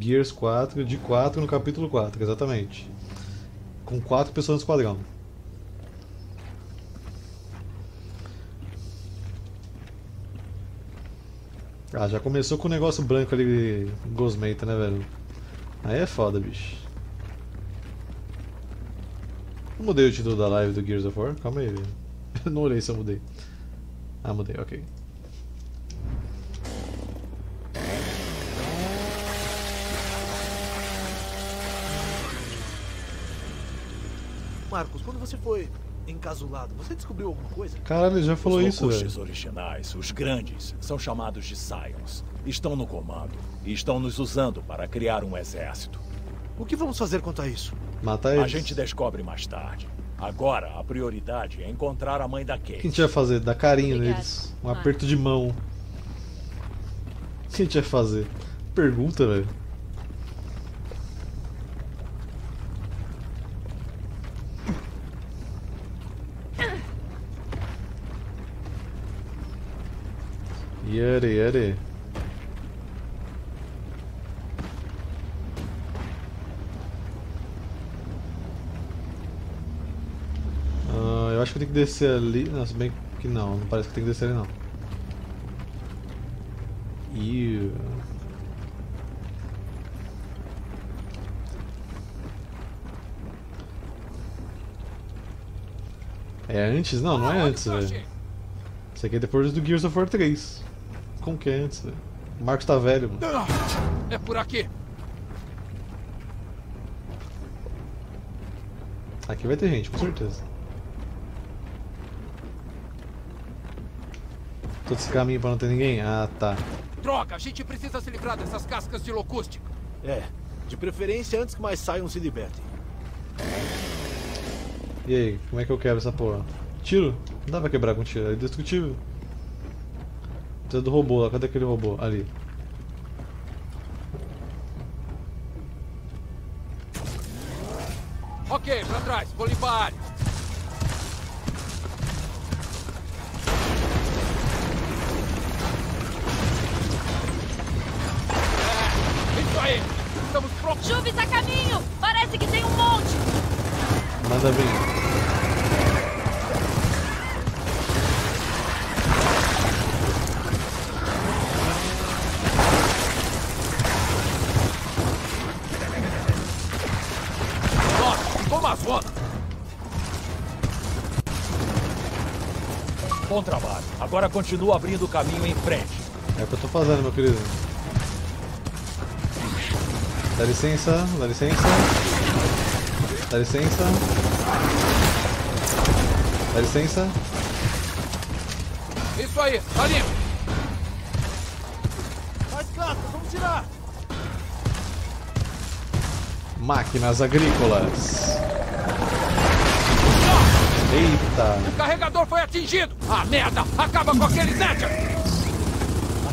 Gears 4, de 4 no capítulo 4, exatamente. Com 4 pessoas no esquadrão. Ah, já começou com o negócio branco ali, Gosmeita, né, velho? Aí é foda, bicho. Eu mudei o título da live do Gears of War? Calma aí, velho. Eu não olhei se eu mudei. Ah, mudei, ok. Marcos, quando você foi encasulado, você descobriu alguma coisa? Caralho, ele já falou isso, velho. Os Locustes originais, os grandes, são chamados de Saiyans. Estão no comando e estão nos usando para criar um exército. O que vamos fazer quanto a isso? Matar eles. A gente descobre mais tarde. Agora, a prioridade é encontrar a mãe da Kate. O que a gente vai fazer? Dar carinho neles. Um aperto de mão. O que a gente vai fazer? Pergunta, velho. Yare, yare. Eu acho que eu tenho que descer ali. Não, se bem que não, não parece que tem que descer ali não. Ih. É antes? Não, não é antes, velho. Isso aqui é depois do Gears of War 3. Como que é antes, velho? O Marcos tá velho, mano. É por aqui. Aqui vai ter gente, com certeza. Todo esse caminho pra não ter ninguém? Ah, tá. Droga, a gente precisa se livrar dessas cascas de locústica. É, de preferência antes que mais saiam se libertem. E aí, como é que eu quero essa porra? Tiro? Não dá pra quebrar com tiro, é indestrutível. Precisa do robô lá, cadê aquele robô? Ali. Ok, pra trás, vou limpar a área. É, isso aí! Estamos prontos! Chuves a caminho! Parece que tem um monte! Manda bem. Bom trabalho. Agora continua abrindo o caminho em frente. É o que eu tô fazendo, meu querido. Dá licença, dá licença. Dá licença. Dá licença. Isso aí, tá limpo. Mais cartas, vamos tirar. Máquinas agrícolas. Eita! O carregador foi atingido! Ah, merda! Acaba com aquele Snatcher!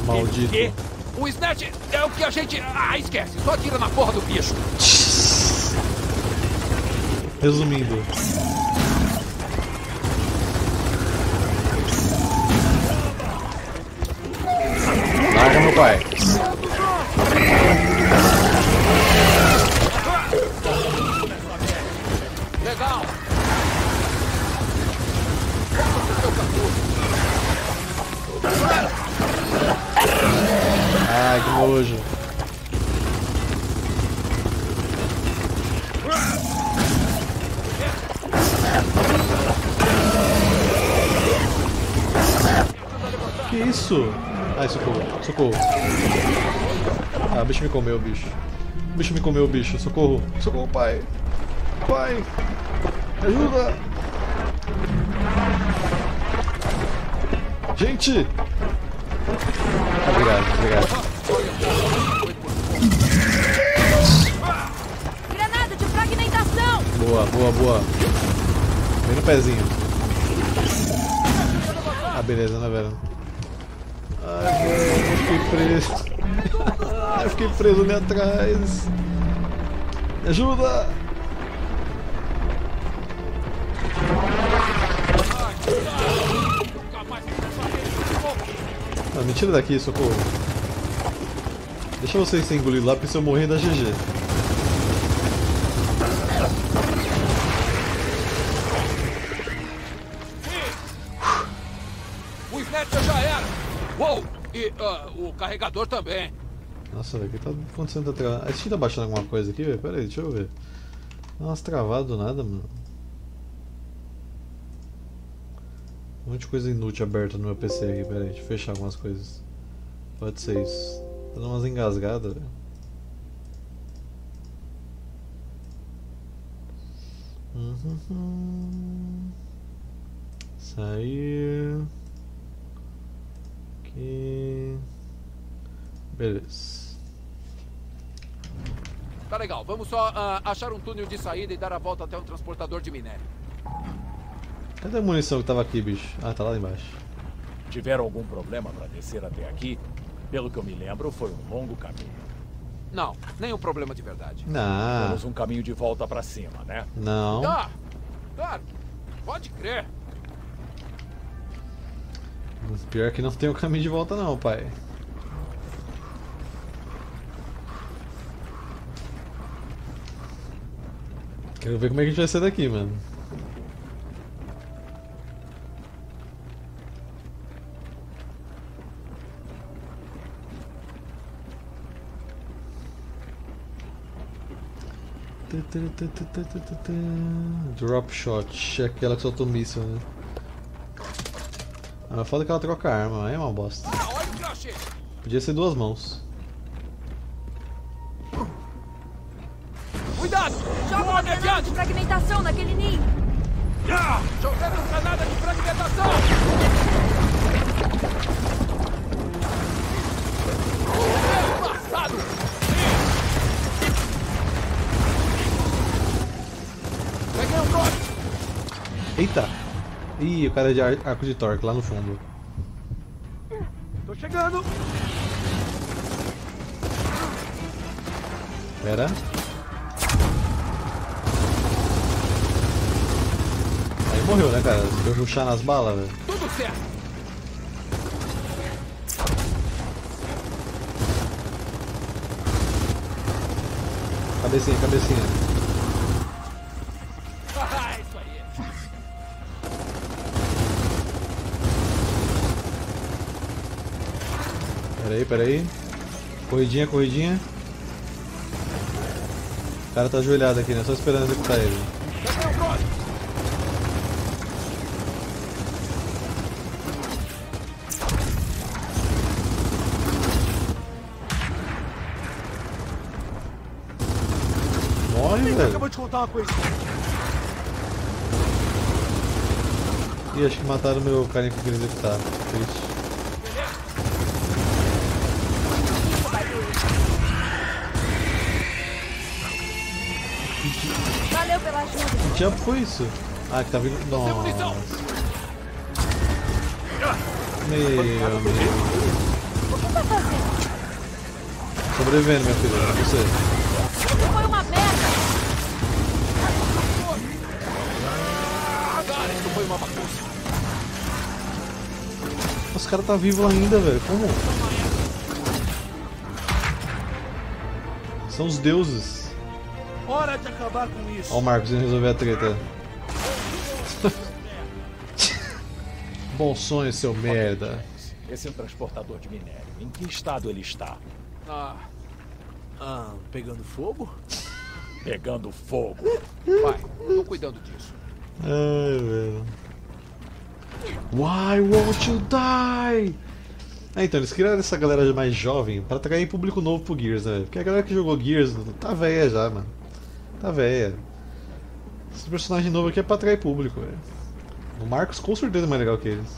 Maldito! E o Snatcher é o que a gente... Ah, esquece! Só atira na porra do bicho! Resumindo... Larga, meu pai! Legal! Ai, que nojo. Que isso? Ai, socorro, socorro. Ah, o bicho me comeu, bicho. O bicho me comeu, bicho. Socorro, socorro, pai. Pai, me ajuda. Gente! Obrigado, obrigado. Granada de fragmentação! Boa, boa, boa. Vem no pezinho. Ah, beleza, né, velho? Ai, eu fiquei preso. Eu fiquei preso ali atrás. Me ajuda! Me tira daqui, socorro. Deixa vocês se engolir lá, porque se eu morrer dá GG. O Snatcher já era! Uou! E o carregador também. Nossa, velho, o que tá acontecendo? A Steam tá baixando alguma coisa aqui, velho? Pera aí, deixa eu ver. Nossa, travado do nada, mano. Um monte de coisa inútil aberta no meu PC aqui, pera aí, deixa eu fechar algumas coisas. Pode ser isso. Tá dando umas engasgadas, velho. Sair. Aqui. Beleza. Tá legal, vamos só achar um túnel de saída e dar a volta até um transportador de minério. Cadê a munição que tava aqui, bicho? Ah, tá lá embaixo. Tiveram algum problema pra descer até aqui? Pelo que eu me lembro, foi um longo caminho. Não, nenhum problema de verdade. Não. Temos um caminho de volta pra cima, né? Não. Tá, claro. Pode crer. Mas pior que não tem um caminho de volta não, pai. Quero ver como é que a gente vai sair daqui, mano. Drop shot, é aquela que solta o míssil, né? Ah, foda que ela troca a arma, é uma bosta. Podia ser duas mãos. Cuidado! Já vou adiante! De fragmentação naquele ninho! Jogando granada de fragmentação! Meu passado! Eita! Ih, o cara de arco de torque lá no fundo. Tô chegando! Pera. Aí morreu, né, cara? Se eu rushar nas balas, velho. Tudo certo! Cabecinha, cabecinha. Peraí, corridinha, corridinha. O cara tá ajoelhado aqui, né? Só esperando executar ele. Morre, velho. Acabou de contar uma coisa. Ih, acho que mataram meu carinha que eu queria executar. Triste. Valeu pela ajuda. Que jump foi isso? Ah, que tá vindo. Nossa. Meu amigo. O que tá fazendo? Sobrevivendo, meu filho. Você. Isso foi uma merda. Cara, isso foi uma bagunça. Os caras tá vivo ainda, velho. Como? São os deuses. Hora de acabar com isso. Ó o Marcos indo resolver a treta. Bom sonho, seu merda. Esse é um transportador de minério. Em que estado ele está? Pegando fogo? Pegando fogo. Vai, tô cuidando disso. Ai, velho. Why won't you die? Ah, então, eles criaram essa galera mais jovem pra atrair público novo pro Gears, né? Porque a galera que jogou Gears tá velha já, mano. Tá velha. Esse personagem novo aqui é pra atrair público, velho. O Marcus com certeza é mais legal que eles.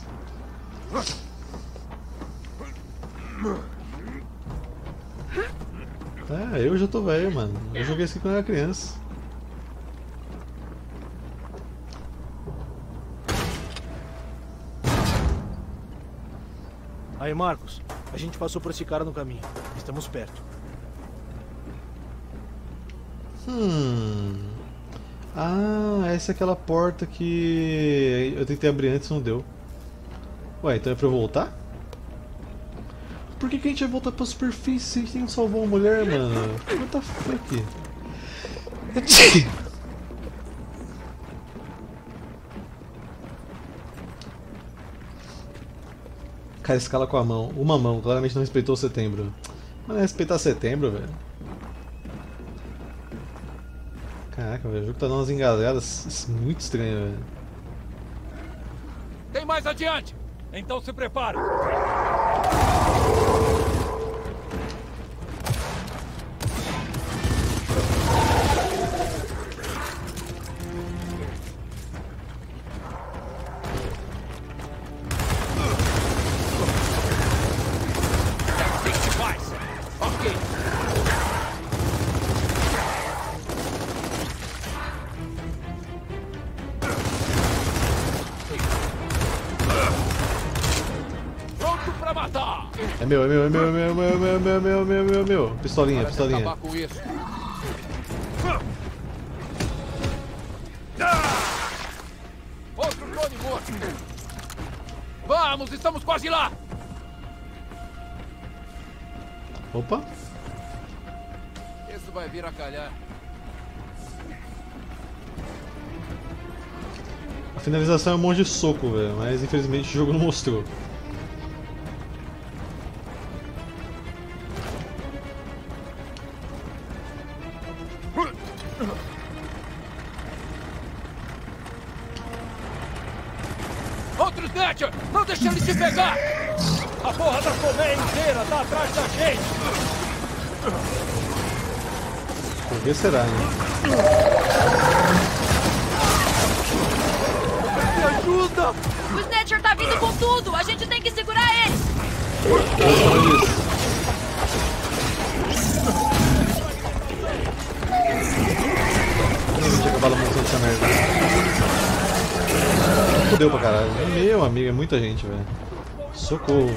É, eu já tô velho, mano. Eu joguei isso aqui quando eu era criança. Aí, Marcus, a gente passou por esse cara no caminho. Estamos perto. Ah, essa é aquela porta que eu tentei abrir antes e não deu. Ué, então é pra eu voltar? Por que a gente vai voltar pra superfície? Quem salvou a mulher, mano? What the fuck? Cara, escala com a mão. Uma mão, claramente não respeitou setembro. Mas não é respeitar setembro, velho. Caraca, velho, o jogo tá dando umas engasgadas. Isso é muito estranho, velho. Tem mais adiante! Então se prepare! Meu. Pistolinha, pistolinha. Outro clone morto. Vamos, estamos quase lá. Opa. Isso vai vir a calhar. A finalização é um monte de soco, velho, mas infelizmente o jogo não mostrou. Será, né? Me ajuda! O Snatcher tá vindo com tudo! A gente tem que segurar ele! Tinha acabado muito essa merda. Fudeu pra caralho. Meu amigo, é muita gente, velho. Socorro.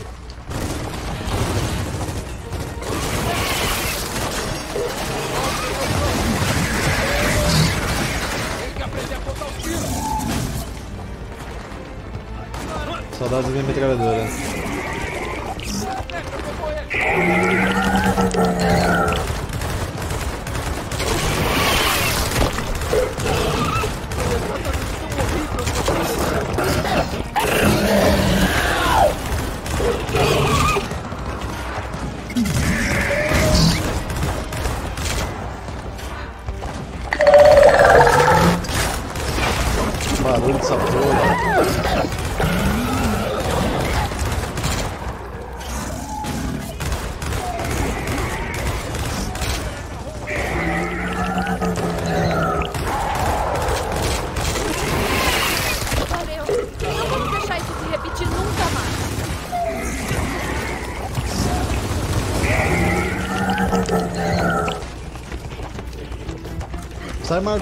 Saudades da minha metralhadora. Barulho dessa porra.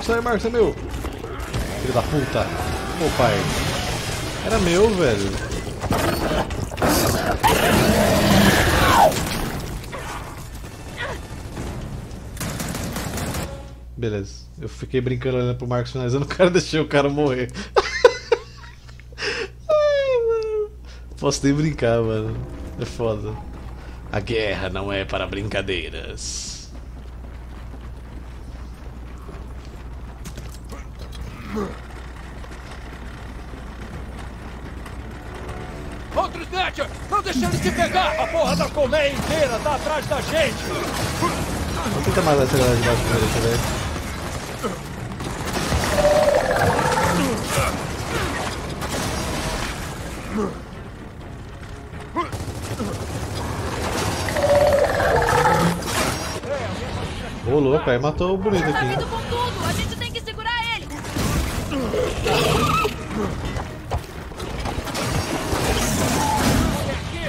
Sai, Marcos, é meu! Filho da puta! Ô pai! Era meu, velho! Beleza, eu fiquei brincando olhando pro Marcos finalizando o cara, deixei o cara morrer. Ai, mano. Posso nem brincar, mano. É foda. A guerra não é para brincadeiras. Outro Snatcher! Não deixa ele se pegar! A porra da colmeia inteira tá atrás da gente! Não tenta mais essa galera de baixo pra ele, velho. Ô louco, aí matou o bonito aqui.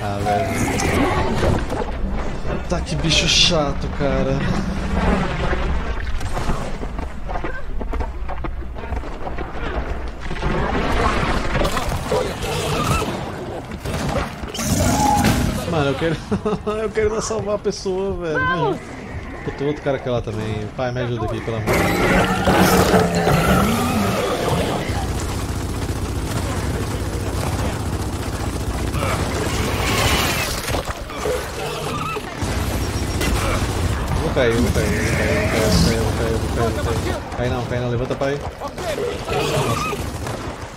Ah, velho. Tá, que bicho chato, cara. Mano, eu quero. Eu quero salvar a pessoa, velho. Puta, outro cara que é lá também. Pai, me ajuda aqui, pelo amor de Deus. Cai não, levanta pra aí.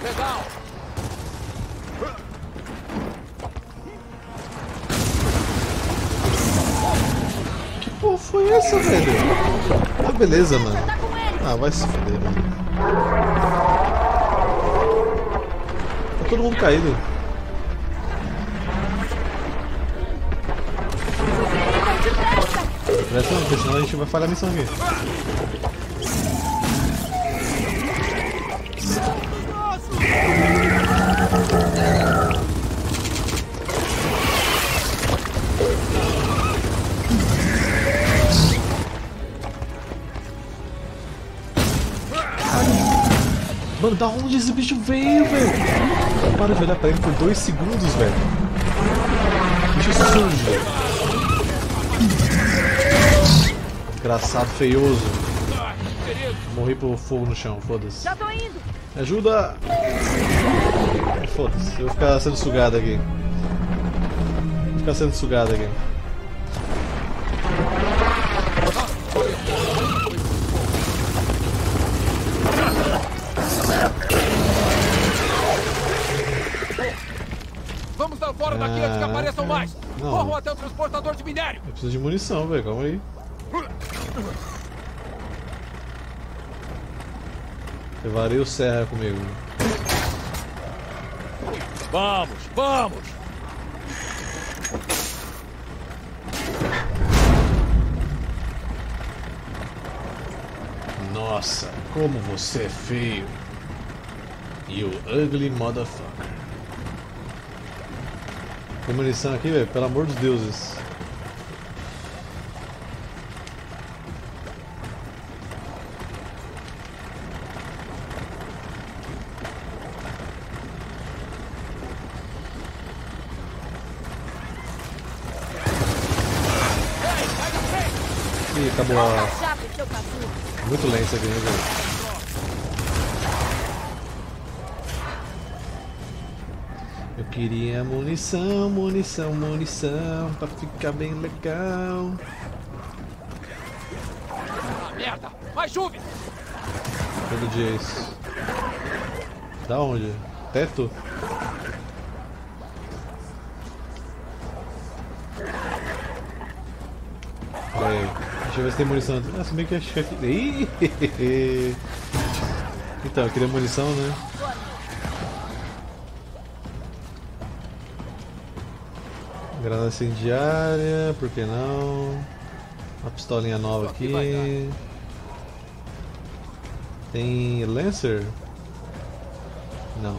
Legal. Que porra foi essa, velho? Ah, beleza, mano. Ah, vai se foder, mano. Tá todo mundo caído. Não, porque senão a gente vai falhar a missão aqui. Mano, da onde esse bicho veio, velho? Para de olhar pra ele por 2 segundos, velho. Bicho sujo. Engraçado, feioso. Morri por fogo no chão, foda-se. Ajuda! Foda-se, eu vou ficar sendo sugado aqui. Vamos dar fora daqui antes que apareçam mais! Corram até o transportador de minério! Eu preciso de munição, velho, calma aí. Levarei o Serra comigo. Vamos! Nossa, como você é feio. You ugly motherfucker. Tem munição aqui, velho? Pelo amor dos deuses. Acabou a... Muito lento isso aqui, né, velho? Eu queria munição pra ficar bem legal. Ah, merda! Mais chuva! Todo dia é isso. Da onde? Teto? Deixa eu ver se tem munição. Ah, se bem que acho que... Então, eu queria munição, né? Granada incendiária, por que não? Uma pistolinha nova aqui. Tem Lancer? Não.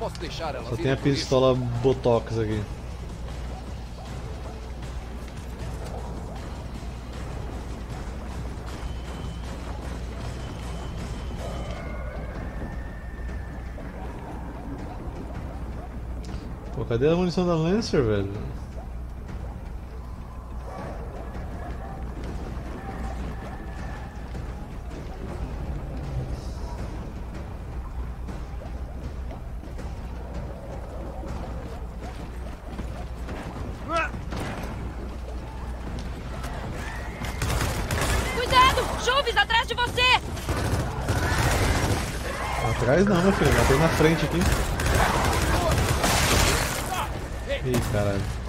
Só tem a pistola Botox aqui. Cadê a munição da Lancer, velho? Cuidado! Chuves atrás de você! Atrás não, meu filho. Até na frente aqui. Ih, caralho. Acabou?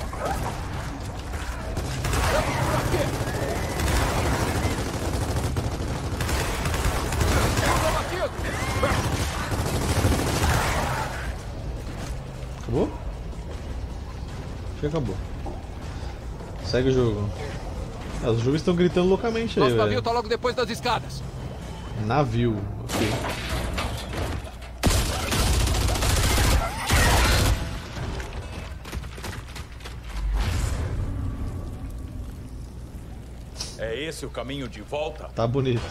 Acho que acabou. Segue o jogo. Os jogos estão gritando loucamente aí, velho. Nosso navio tá logo depois das escadas. Navio, ok. Esse é o caminho de volta? Tá bonito.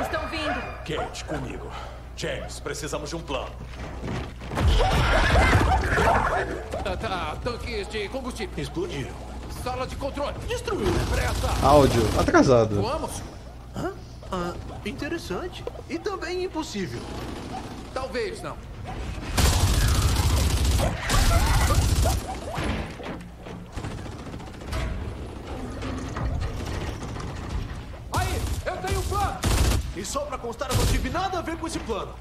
Estão vindo. Kate, comigo. James, precisamos de um plano. Tanques de combustível. Explodiram. Sala de controle. Destruiu. Pressa. Áudio. Atrasado. Vamos. Hã? Ah, interessante. E também impossível. Talvez não. E só pra constar, eu não tive nada a ver com esse plano.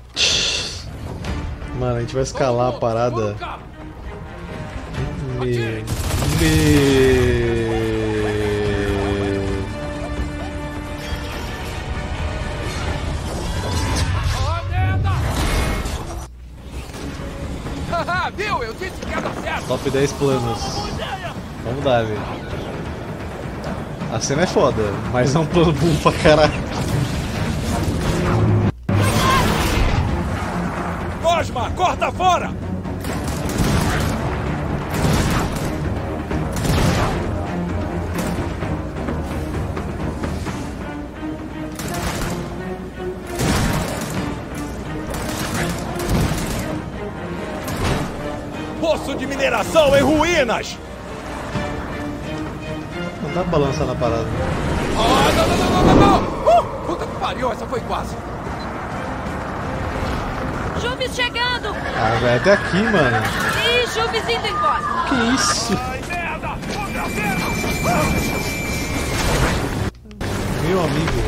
Mano, a gente vai escalar a parada. Viu? Eu disse que ia dar certo. Top 10 planos. Vamos dar, velho. A cena é foda, mas é um plano bom pra caralho. Cosma, corta fora! Poço de mineração em ruínas! Não dá pra balançar na parada. Ah, não! Puta que pariu, essa foi quase! Juves chegando! Ah, velho, até aqui, mano. Ih, Juves indo em costa. Que isso? Ai, merda! Meu amigo.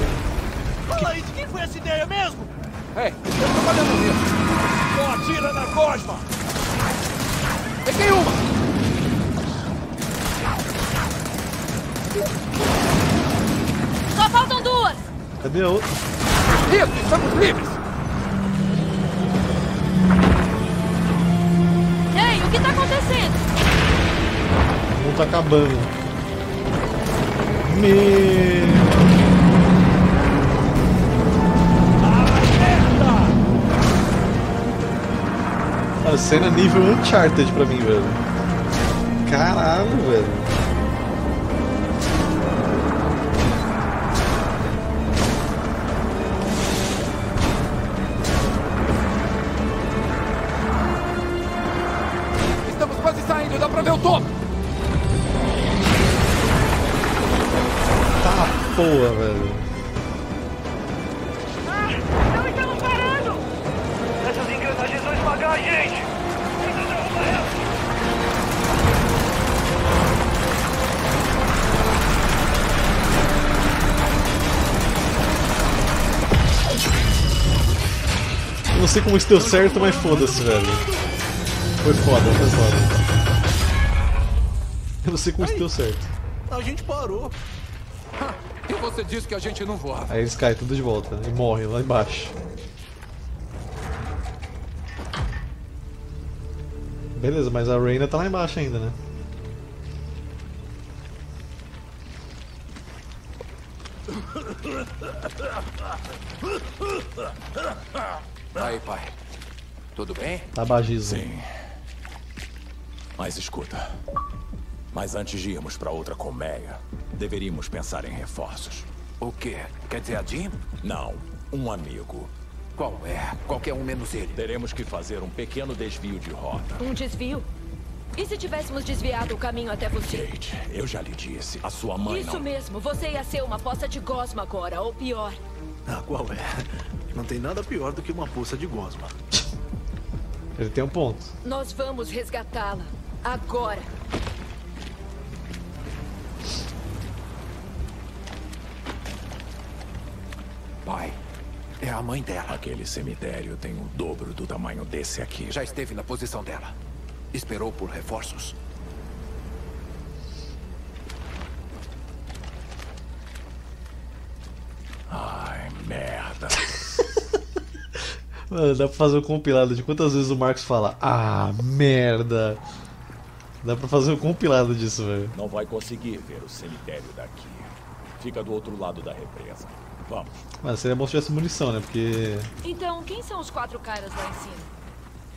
Fala aí, de quem foi essa ideia mesmo? Ei, eu tô trabalhando nisso. Só atira na Cosma! Peguei uma! Só faltam duas! Cadê a outra? Isso, estamos livres! Ei, o que tá acontecendo? Não tá acabando. A cena nível Uncharted pra mim, velho. Caralho, velho. Estamos quase saindo, dá pra ver o topo. Tá porra, velho. Não estamos parando! Essas engrenagens vão esmagar a gente! Não sei como isso deu certo, mas foda-se, velho. Foi foda, foi foda. Eu não sei como isso deu certo. A gente parou. E você disse que a gente não voava. Aí eles caem tudo de volta e morrem lá embaixo. Beleza, mas a Reyna tá lá embaixo ainda, né? Aí, pai. Tudo bem? Tabagismo. Sim. Mas escuta. Mas antes de irmos pra outra colmeia, deveríamos pensar em reforços. O quê? Quer dizer a Jim? Não. Um amigo. Qual é? Qualquer um menos ele. Teremos que fazer um pequeno desvio de rota. Um desvio? E se tivéssemos desviado o caminho até você? Kait, eu já lhe disse. A sua mãe não... Isso mesmo. Você ia ser uma poça de gosma agora, ou pior. Ah, qual é? Não tem nada pior do que uma poça de gosma. Ele tem um ponto. Nós vamos resgatá-la. Agora. Pai. É a mãe dela. Aquele cemitério tem o dobro do tamanho desse aqui. Já esteve na posição dela. Esperou por reforços. Ai, merda. Mano, dá pra fazer um compilado de quantas vezes o Marcus fala "ah, merda". Dá pra fazer um compilado disso, velho. Não vai conseguir ver o cemitério daqui. Fica do outro lado da represa. Vamos. Mas seria bom se tivesse munição, né? Porque... Então, quem são os quatro caras lá em cima?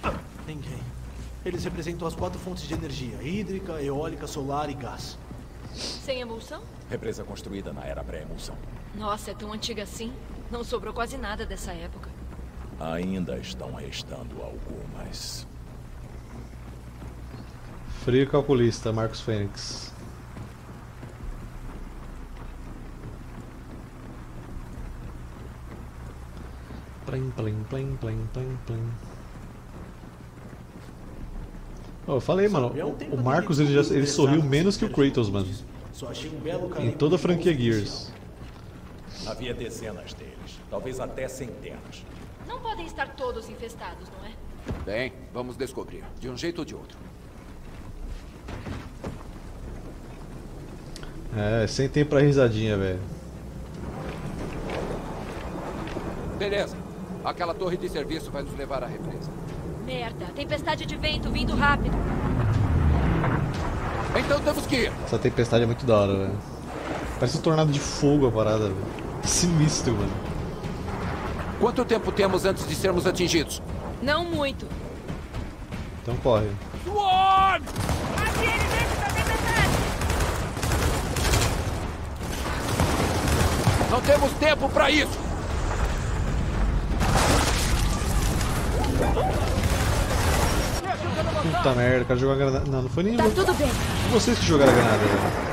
Ah, ninguém. Eles representam as quatro fontes de energia. Hídrica, eólica, solar e gás. Sem emulsão? Represa construída na era pré-emulsão. Nossa, é tão antiga assim. Não sobrou quase nada dessa época. Ainda estão restando algumas. Frio calculista, Marcus Fenix. Plim, plim, plim, plim, plim, plim. Oh, eu falei, mano, o Marcus ele sorriu menos que o Kratos, mano. Em toda a franquia Gears. Havia dezenas deles, talvez até centenas. Não podem estar todos infestados, não é? Bem, vamos descobrir, de um jeito ou de outro. É, sem tempo pra risadinha, velho. Beleza, aquela torre de serviço vai nos levar à represa. Merda, tempestade de vento vindo rápido. Então temos que ir. Essa tempestade é muito da hora, velho. Parece um tornado de fogo a parada, velho. É sinistro, mano. Quanto tempo temos antes de sermos atingidos? Não muito. Então corre. Sword! Aqui ele dentro da tempestade! Não temos tempo pra isso! Puta merda, o cara jogou a granada. Não, não foi nem. Tá tudo bem. Vocês que jogaram a granada, velho.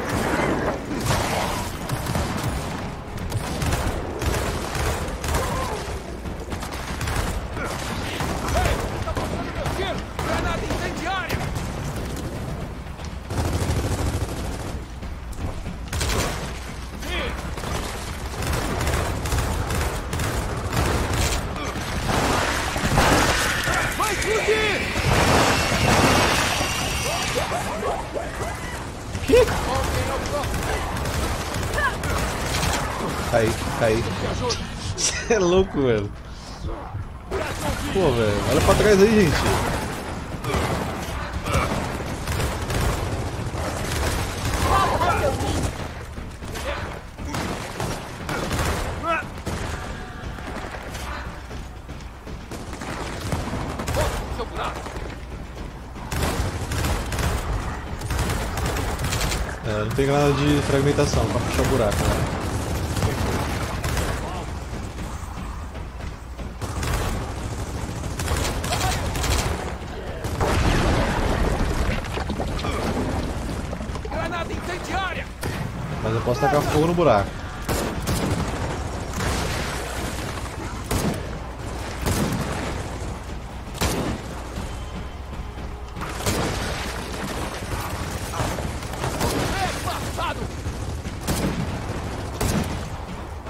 Caí. Você é louco, velho. Pô, velho, olha pra trás aí, gente. É, não tem nada de fragmentação pra puxar o buraco, né? Posso tacar fogo no buraco.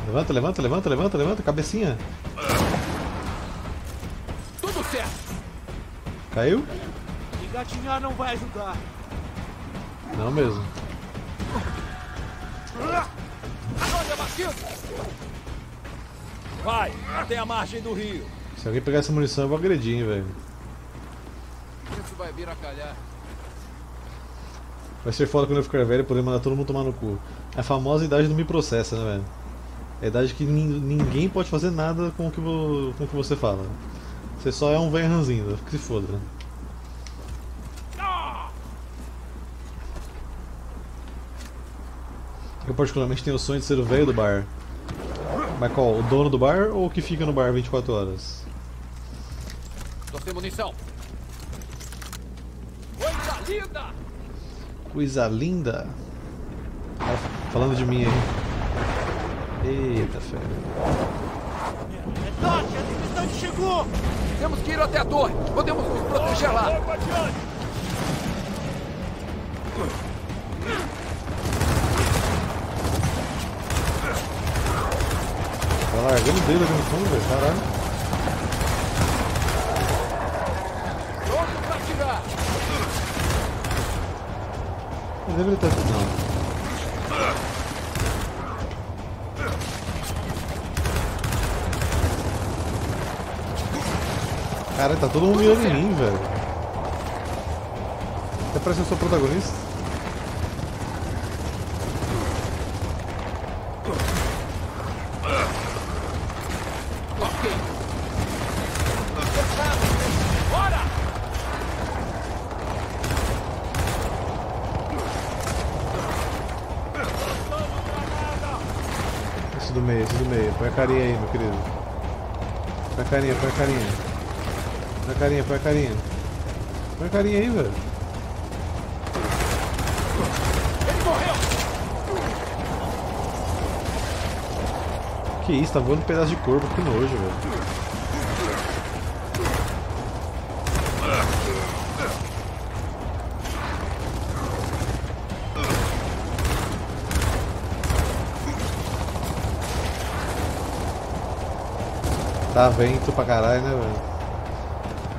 Levanta, levanta, levanta, levanta, levanta, cabecinha. Tudo certo. Caiu? Engatinhar não vai ajudar. Não mesmo. Vai, até a margem do rio. Se alguém pegar essa munição, eu vou agredir, hein, velho. Isso vai vir a calhar. Vai ser foda quando eu ficar velho e poder mandar todo mundo tomar no cu. A famosa idade não me processa, né, velho? É a idade que ninguém pode fazer nada com o que você fala. Você só é um velho ranzinho, que se foda, né? Eu particularmente tenho o sonho de ser o velho do bar. Mas qual? O dono do bar ou o que fica no bar 24 horas? Tô sem munição. Coisa linda! Coisa linda? Ah, falando de mim aí. Eita, fé. Toque, a tempestade chegou! Temos que ir até a torre. Podemos nos proteger lá. Tá largando o dedo aqui no fundo, velho, caralho. Pronto pra tirar! Não deveria estar aqui, não. Caralho, tá todo mundo mirando em mim, velho. Até parece que eu sou protagonista. Põe a carinha aí, meu querido. Põe a carinha, põe a carinha. Põe a carinha, põe a carinha. Põe a carinha aí, velho. Ele morreu! Que isso, tá voando um pedaço de corpo, que nojo, velho. Tá vento pra caralho, né, velho?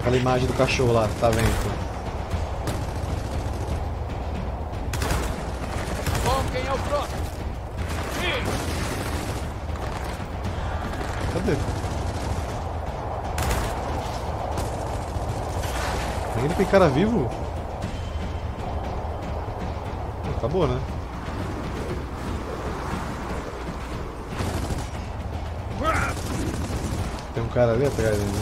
Aquela imagem do cachorro lá, tá vento. Ele tem cara vivo? Acabou, né? Tem um cara ali atrás ainda.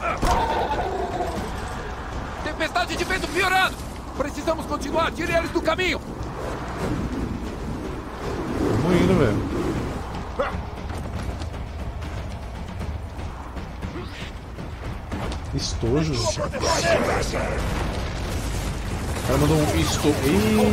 Né? Tempestade de vento piorando! Precisamos continuar, tire eles do caminho! Estamos indo, velho. Estojos. O cara mandou um estojo.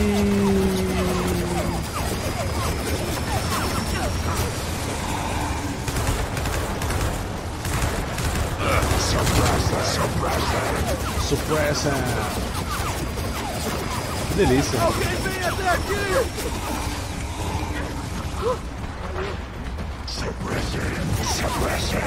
Supressa. Que delícia. Alguém vem até aqui. Supressa.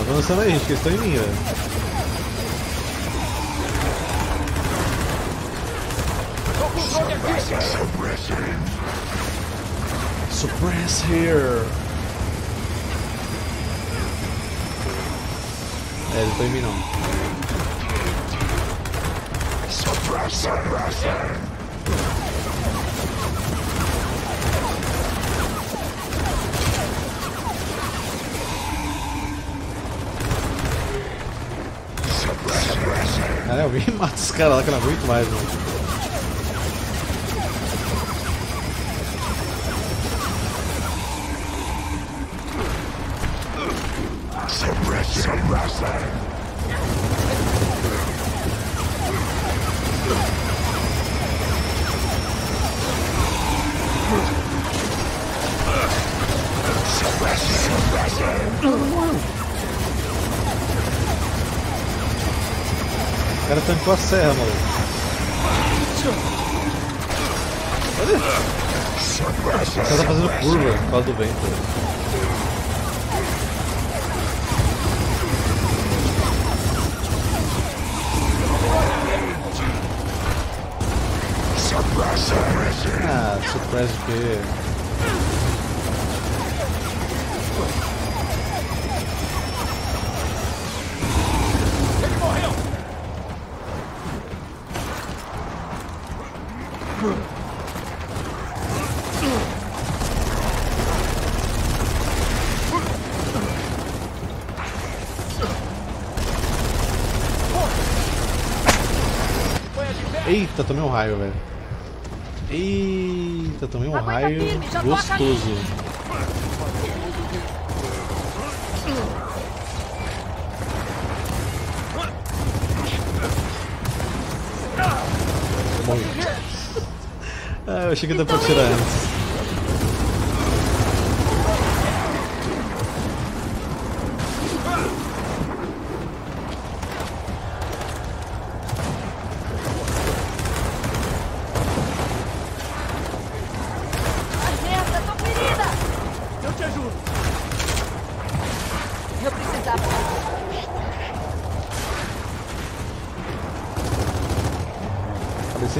Avançando aí, gente, que eles estão em mim, velho. Suppress here. É, eles estão em mim não. Suppress. Cara, alguém mata os caras lá que eu não aguento mais, mano. O cara tancou a serra, mano. Olha! O cara tá fazendo curva por causa do vento. Ah, surpresa que... Eita, tomei um raio, velho. Eita, tomei um raio gostoso. Ah, eu achei que dá pra tirar antes.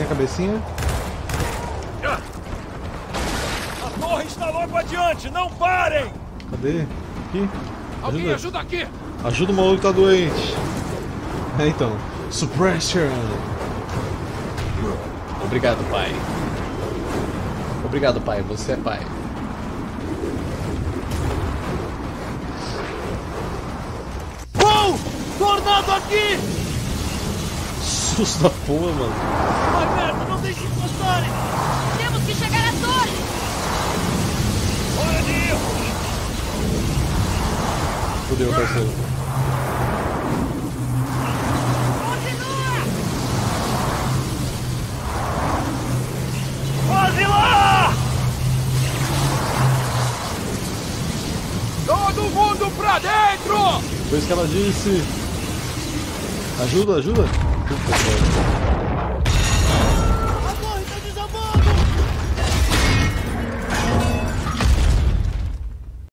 Cabecinha. A torre está logo adiante, não parem! Cadê? Aqui? Ajuda. Alguém ajuda aqui! Ajuda o maluco que tá doente! É então, suppression! Obrigado, pai. Obrigado, pai, você é pai. Uou! Tornado aqui! Susto da porra, mano! Temos que chegar à torre! Hora de ir! Fudeu, parceiro. Continua! Foi isso que ela disse. Ajuda, ajuda. Puta,